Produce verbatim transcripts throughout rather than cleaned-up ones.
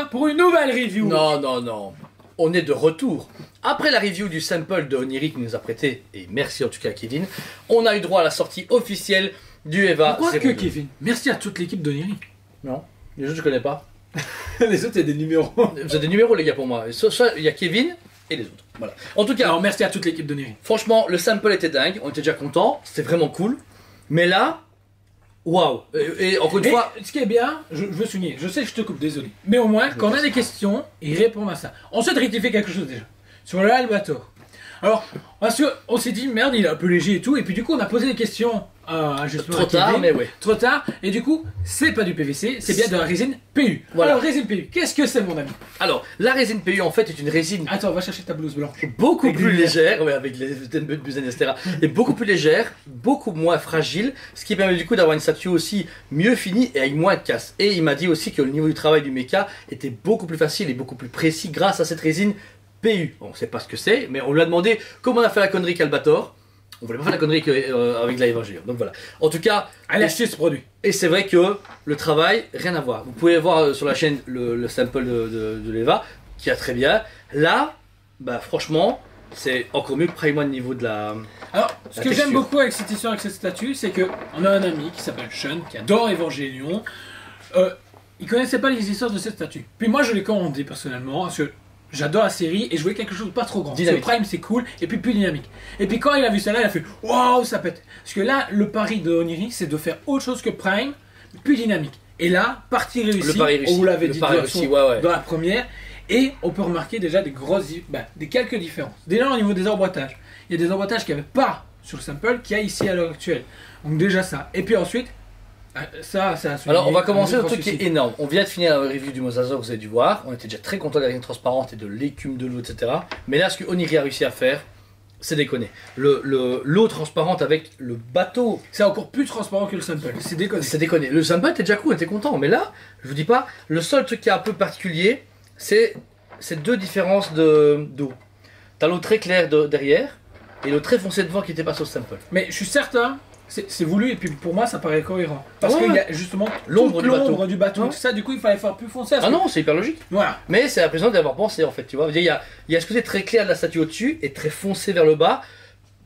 Eva pour une nouvelle review. Non, non, non. On est de retour. Après la review du sample de Oniri qui nous a prêté, et merci en tout cas à Kevin, on a eu droit à la sortie officielle du Eva Pourquoi zéro deux. Que Kevin? Merci à toute l'équipe d'Oniri. Non, les autres je connais pas. Les autres, il y a des numéros. Vous avez des numéros les gars pour moi. Il y a Kevin et les autres. Voilà. En tout cas, alors, merci à toute l'équipe d'Oniri. Franchement, le sample était dingue, on était déjà contents, c'était vraiment cool. Mais là, waouh. Et, et encore une et, fois, ce qui est bien, je, je veux souligner, je sais que je te coupe, désolé. Mais au moins, quand on a des questions, ils répondent à ça. Ensuite, rectifier quelque chose déjà. Sur le Albator. Alors, parce qu'on s'est dit, merde, il est un peu léger et tout, et puis du coup, on a posé des questions à justement Trop tard, mais ouais. Trop tard, et du coup, c'est pas du P V C, c'est bien de la résine P U. Voilà. Alors, résine P U, qu'est-ce que c'est, mon ami? Alors, la résine P U, en fait, est une résine... Attends, va chercher ta blouse blanche. Beaucoup plus légère, ouais, avec les buzaines, et cetera. Et beaucoup plus légère, beaucoup moins fragile, ce qui permet du coup d'avoir une statue aussi mieux finie et avec moins de casse. Et il m'a dit aussi que le niveau du travail du mecha était beaucoup plus facile et beaucoup plus précis grâce à cette résine P U. On ne sait pas ce que c'est, mais on lui a demandé comment on a fait la connerie avec Albator. On ne voulait pas faire la connerie que, euh, avec la Evangelion. Donc voilà. En tout cas, allez acheter ce produit. Et c'est vrai que le travail, rien à voir. Vous pouvez voir sur la chaîne le, le sample de, de, de l'Eva, qui a très bien. Là, bah franchement, c'est encore mieux que Prime One niveau de la. Alors, ce que j'aime beaucoup avec cette histoire, avec cette statue, c'est que on a un ami qui s'appelle Sean, qui adore Evangelion. Euh, il connaissait pas les histoires de cette statue. Puis moi, je l'ai commandé personnellement parce que j'adore la série et je voulais quelque chose de pas trop grand. Le Prime c'est cool et puis plus dynamique. Et puis quand il a vu ça là, il a fait waouh, ça pète. Parce que là, le pari de Oniri c'est de faire autre chose que Prime, plus dynamique. Et là, partie réussie, on vous l'avait dit réussi, ouais, ouais. dans la première. Et on peut remarquer déjà des grosses, bah, des quelques différences. Déjà au niveau des emboîtages, il y a des emboîtages qu'il n'y avait pas sur le sample qu'il y a ici à l'heure actuelle. Donc déjà ça. Et puis ensuite, ça, ça a souligné. Alors on va commencer un truc qui est énorme. On vient de finir la review du Mosasaur, vous avez dû voir. On était déjà très content de la résine transparente et de l'écume de l'eau, et cetera. Mais là, ce que Oniri a réussi à faire, c'est déconner. L'eau le, le, transparente avec le bateau. C'est encore plus transparent que le sample. C'est déconné. C'est déconné. Le sample était déjà cool, on était content. Mais là, je vous dis pas, le seul truc qui est un peu particulier, c'est ces deux différences d'eau. De, T'as l'eau très claire de, derrière et l'eau très foncée devant qui était pas sur le sample. Mais je suis certain. C'est voulu et puis pour moi ça paraît cohérent. Parce ouais, qu'il y a justement l'ombre du bateau. Du bateau ouais. Ça du coup il fallait faire plus foncé. Ah non c'est hyper logique. Voilà. Mais c'est impressionnant d'avoir pensé en fait tu vois. Il y a, il y a ce côté très clair de la statue au dessus et très foncé vers le bas.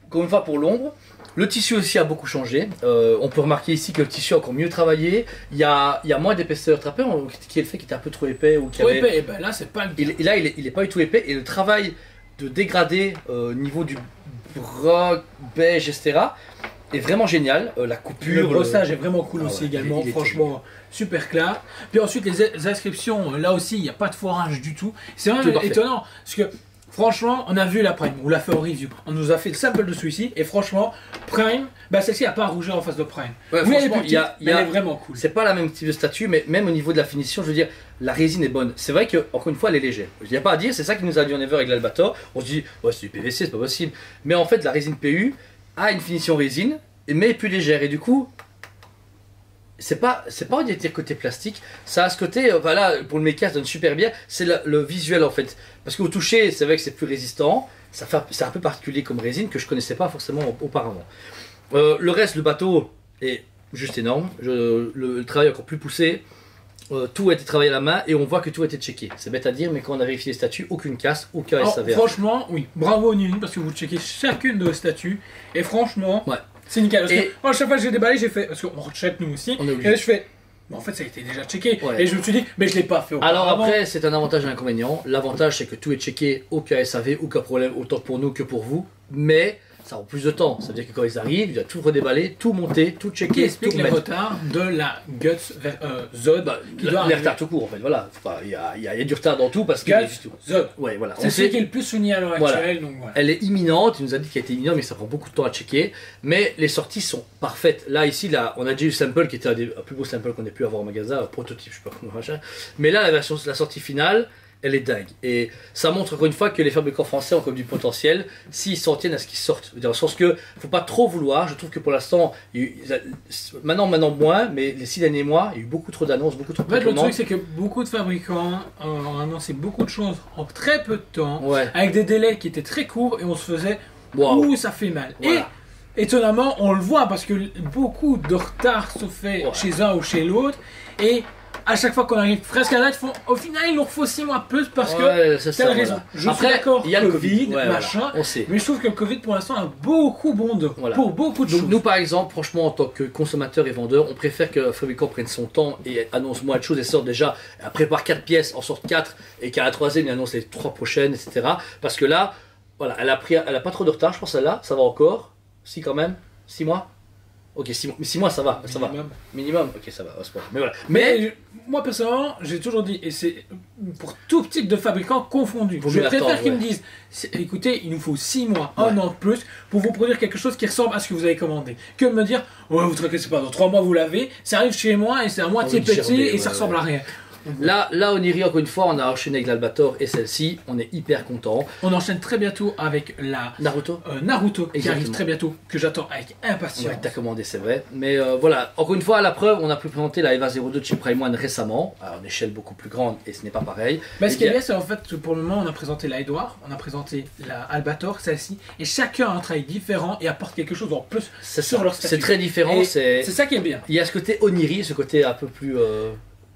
Comme une fois pour l'ombre. Le tissu aussi a beaucoup changé. Euh, on peut remarquer ici que le tissu est encore mieux travaillé. Il y a, il y a moins d'épaisseur trappée qui est le fait qu'il était un peu trop épais. Ou trop avait... épais et ben là c'est pas le cas. Là il est, il est pas du tout épais et le travail de dégradé euh, au niveau du bras, beige et cetera est vraiment génial, euh, la coupure. Le brossage le... est vraiment cool ah aussi ouais, également, il, il franchement super clair. Puis ensuite les inscriptions, là aussi il n'y a pas de forage du tout. C'est vraiment étonnant parce que franchement on a vu la Prime, on l'a fait en review, on nous a fait le sample de celui-ci et franchement Prime, bah celle-ci n'a pas à rougir en face de Prime. Ouais, oui, franchement, elle est, y a, petite, y a, elle est vraiment cool. C'est pas la même type de statue mais même au niveau de la finition je veux dire la résine est bonne. C'est vrai que encore une fois elle est légère, il n'y a pas à dire, c'est ça qui nous a dit en Ever avec l'Albator. On se dit ouais, c'est du P V C, c'est pas possible. Mais en fait la résine P U a une finition résine, mais plus légère. Et du coup, c'est pas, c'est pas un côté plastique, ça a ce côté, voilà, pour le méca, ça donne super bien, c'est le, le visuel en fait. Parce qu'au toucher, c'est vrai que c'est plus résistant, ça fait, c'est un peu particulier comme résine que je connaissais pas forcément auparavant. Euh, le reste, le bateau est juste énorme, je, le, le travail est encore plus poussé, euh, tout a été travaillé à la main et on voit que tout a été checké. C'est bête à dire, mais quand on a vérifié les statues, aucune casse, aucun S A V R. Franchement, oui, bravo Oniri parce que vous checkez chacune de vos statues et franchement. Ouais. C'est nickel. Parce que moi, chaque fois que j'ai déballé, j'ai fait. Parce qu'on recheck nous aussi. On est obligé. Et là, je fais. Mais en fait, ça a été déjà checké. Ouais. Et je me suis dit, mais je l'ai pas fait. Alors après, c'est un avantage et un inconvénient. L'avantage, c'est que tout est checké, aucun S A V, aucun problème, autant pour nous que pour vous. Mais ça prend plus de temps. Ça veut dire que quand ils arrivent, il doit tout redéballer, tout monter, tout checker. Qui explique les retards de la Guts vers euh, Zob bah, qui doit les retards tout court, en fait. Voilà. Il y a, y, a, y a du retard dans tout parce que. Guts, Zob. Ouais, voilà. C'est ce qui est le plus souligné à l'heure voilà. actuelle. Donc voilà. Elle est imminente. Il nous a dit qu'elle était imminente, mais ça prend beaucoup de temps à checker. Mais les sorties sont parfaites. Là, ici, là, on a déjà eu le sample qui était un des un plus beaux samples qu'on ait pu avoir au magasin, un prototype, je sais pas comment machin. Mais là, la version, la sortie finale. Elle est dingue et ça montre encore une fois que les fabricants français ont comme du potentiel s'ils s'en tiennent à ce qu'ils sortent. Dans le sens que faut pas trop vouloir, je trouve que pour l'instant, maintenant, maintenant moins, mais les six derniers mois, il y a eu beaucoup trop d'annonces, beaucoup trop de commandes. En fait, le truc c'est que beaucoup de fabricants ont annoncé beaucoup de choses en très peu de temps, ouais. avec des délais qui étaient très courts et on se faisait wow. ouh ça fait mal. Voilà. Et étonnamment, on le voit parce que beaucoup de retard se fait ouais. chez un ou chez l'autre et à chaque fois qu'on arrive presque à la date, au final il nous faut six mois de plus parce ouais, que telle raison. Voilà. Je Après, suis d'accord, il y a le Covid, COVID ouais, machin, voilà, on sait. Mais je trouve que le Covid pour l'instant a beaucoup bondé voilà. pour beaucoup de Donc, choses. Nous par exemple, franchement en tant que consommateurs et vendeurs, on préfère que le fabricant prenne son temps et annonce moins de choses et sorte déjà, prépare quatre pièces, en sorte quatre et qu'à la troisième il annonce les trois prochaines, et cetera. Parce que là, voilà, elle a pris, elle a pas trop de retard, je pense celle-là, ça va encore, si quand même, six mois. Ok, six mois, ça va, ça va. Minimum. Ok, ça va, à ce point. Mais voilà. Mais, mais je, moi personnellement, j'ai toujours dit, et c'est pour tout type de fabricant confondu, je préfère qu'ils ouais. me disent, écoutez, il nous faut six mois, ouais. un an de plus, pour vous produire quelque chose qui ressemble à ce que vous avez commandé. Que de me dire, ouais, vous traquez, c'est pas dans trois mois vous l'avez, ça arrive chez moi et c'est à moitié petit gerber, et ouais, ça ressemble ouais. à rien. Là, là, Oniri, encore une fois, on a enchaîné avec l'Albator et celle-ci, on est hyper content. On enchaîne très bientôt avec la Naruto, euh, Naruto qui arrive très bientôt, que j'attends avec impatience. Ouais, t'as commandé, c'est vrai. Mais euh, voilà, encore une fois, à la preuve, on a pu présenter la Eva zéro deux de chez Prime One récemment, à une échelle beaucoup plus grande et ce n'est pas pareil. Mais ce qui est bien, c'est en fait que pour le moment, on a présenté la Edward, on a présenté la Albator, celle-ci, et chacun a un travail différent et apporte quelque chose en plus sur leur statut. C'est très différent, c'est ça qui est bien. Il y a ce côté Oniri, ce côté un peu plus... Euh...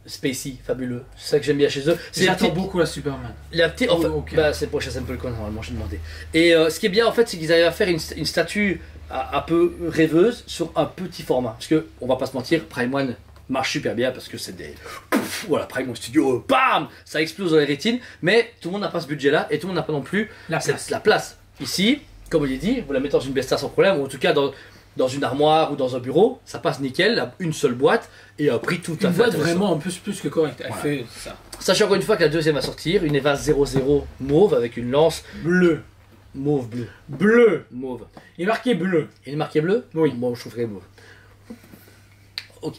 Spacey, fabuleux, c'est ça que j'aime bien chez eux. J'attends beaucoup la Superman. La petite, enfin, oh, okay. bah, c'est pour chasser un peu le coin, normalement, j'ai demandé. Et euh, ce qui est bien en fait, c'est qu'ils arrivent à faire une, une statue un peu rêveuse sur un petit format. Parce que, on va pas se mentir, Prime One marche super bien parce que c'est des. Pouf, voilà, Prime One Studio, bam, ça explose dans les rétines. Mais tout le monde n'a pas ce budget-là et tout le monde n'a pas non plus la place. La place. Ici, comme il est dit, vous la mettez dans une besta sans problème, ou en tout cas dans. dans une armoire ou dans un bureau, ça passe nickel, une seule boîte, et un prix tout à fait intéressant. Une boîte vraiment en plus, plus que correcte, elle fait ça. Sachez encore une fois que la deuxième va sortir, une Eva zéro zéro mauve avec une lance bleue. Mauve, bleu. Bleu. Mauve. Il est marqué bleu. Il est marqué bleu ? Oui. Bon, je trouverais mauve. Ok.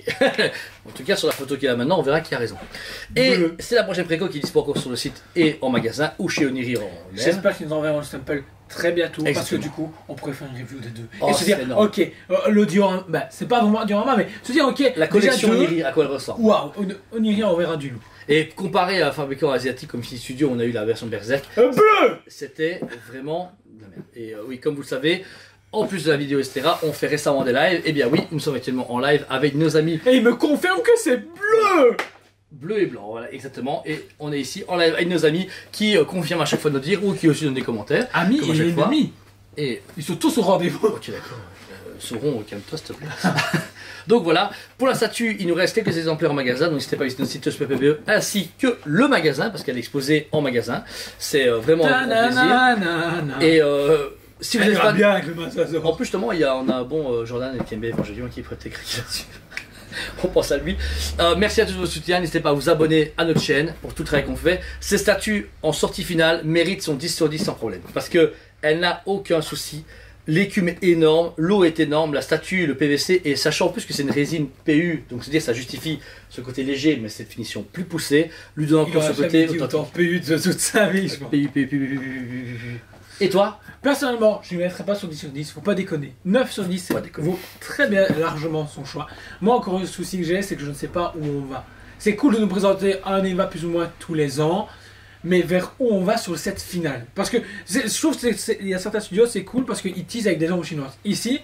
En tout cas, sur la photo qu'il a maintenant, on verra qui a raison. Et c'est la prochaine préco qui est dispo encore sur le site et en magasin ou chez Oniri. J'espère qu'ils nous enverront le sample très bientôt. Exactement. Parce que du coup, on pourrait faire une review des deux. Oh, et se dire, énorme. Ok, euh, le diorama, bah, c'est pas vraiment un diorama, mais se dire, ok, la collection Oniri, deux, à quoi elle ressemble. Waouh, Oniri, on verra du loup. Et comparé à un fabricant asiatique comme City Studio, on a eu la version Berserk. Euh, bleu. C'était vraiment la merde. Et euh, oui, comme vous le savez, en plus de la vidéo, et cetera, on fait récemment des lives. Et bien oui, nous sommes actuellement en live avec nos amis. Et ils me confirment que c'est bleu. Bleu et blanc, voilà, exactement. Et on est ici en live avec nos amis qui euh, confirment à chaque fois de nous dire ou qui aussi donnent des commentaires. Amis et ennemis. Et ils sont tous au rendez-vous. Ok, d'accord. Euh, Sauron, calme-toi, s'il te plaît. Donc voilà, pour la statue, il nous reste quelques exemplaires en magasin. Donc n'hésitez pas à visiter notre site P P B E ainsi que le magasin, parce qu'elle est exposée en magasin. C'est euh, vraiment un grand plaisir. Et euh, si vous n'êtes pas bien avec le Mosasaur. En plus, justement, il y a, on a un bon euh, Jordan et T M B Evangelion qui prête écrit là-dessus. On pense à lui. Euh, merci à tous vos soutiens. N'hésitez pas à vous abonner à notre chaîne pour tout le travail qu'on fait. Ces statues en sortie finale méritent son dix sur dix sans problème parce qu'elle n'a aucun souci. L'écume est énorme, l'eau est énorme, la statue, le P V C, et sachant en plus que c'est une résine P U, donc c'est-à-dire ça justifie ce côté léger, mais cette finition plus poussée, lui donne encore ce côté. Il autant P U de toute sa vie, je pense. P U, P U, P U, P U, P U, P U. Et toi? Personnellement, je ne lui mettrai pas sur dix sur dix, faut pas déconner. neuf sur dix, ça vaut très bien largement son choix. Moi, encore le souci que j'ai, c'est que je ne sais pas où on va. C'est cool de nous présenter un Eva plus ou moins tous les ans, mais vers où on va sur cette finale? Parce que je trouve qu'il y a certains studios, c'est cool parce qu'ils teasent avec des langues chinoises. Ici,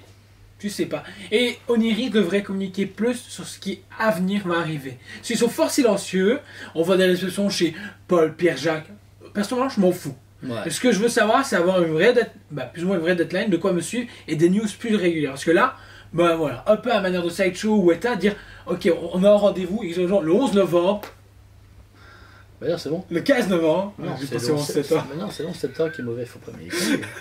tu sais pas. Et Oniri devrait communiquer plus sur ce qui à venir va arriver. S'ils sont fort silencieux, on voit des exceptions chez Paul, Pierre, Jacques. Personnellement, je m'en fous. Ouais. Ce que je veux savoir, c'est avoir une vraie date, bah, plus ou moins une vraie deadline, de quoi me suivre et des news plus régulières. Parce que là, bah, voilà, un peu à manière de Sideshow ou Eta, dire ok, on a un rendez-vous le onze novembre. Bah c'est bon. Le quinze novembre. Non, non c'est le onze septembre. Non, c'est le onze septembre qui est mauvais, faut pas m'y aller.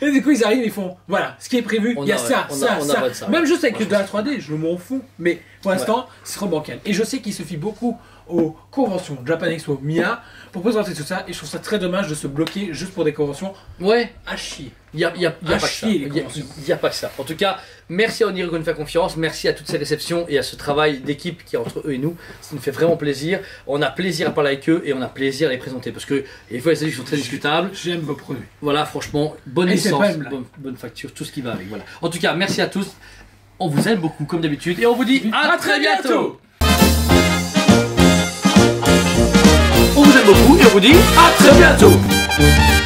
Et du coup, ils arrivent, ils font voilà, ce qui est prévu, il y a ouais, ça, a, ça, a, ça. A ça. Même ouais. juste avec ouais, de la trois D, je m'en fous, mais pour l'instant, ouais. c'est trop bancal. Et je sais qu'ils se fient beaucoup aux conventions Japan Expo, M I A, pour présenter tout ça, et je trouve ça très dommage de se bloquer juste pour des conventions. Ouais, à chier. Il n'y a, y a, y a, a, a pas que ça. En tout cas, merci à Oniri de nous faire confiance, merci à toutes ces réceptions et à ce travail d'équipe qui est entre eux et nous. Ça nous fait vraiment plaisir. On a plaisir à parler avec eux et on a plaisir à les présenter parce que les fois, les élus sont très discutables. J'aime vos produits. Voilà, franchement, bonne licence, bonne, bonne facture, tout ce qui va avec. Voilà. En tout cas, merci à tous. On vous aime beaucoup comme d'habitude et on vous dit à, à très bientôt. bientôt. On vous aime beaucoup et on vous dit à très bientôt.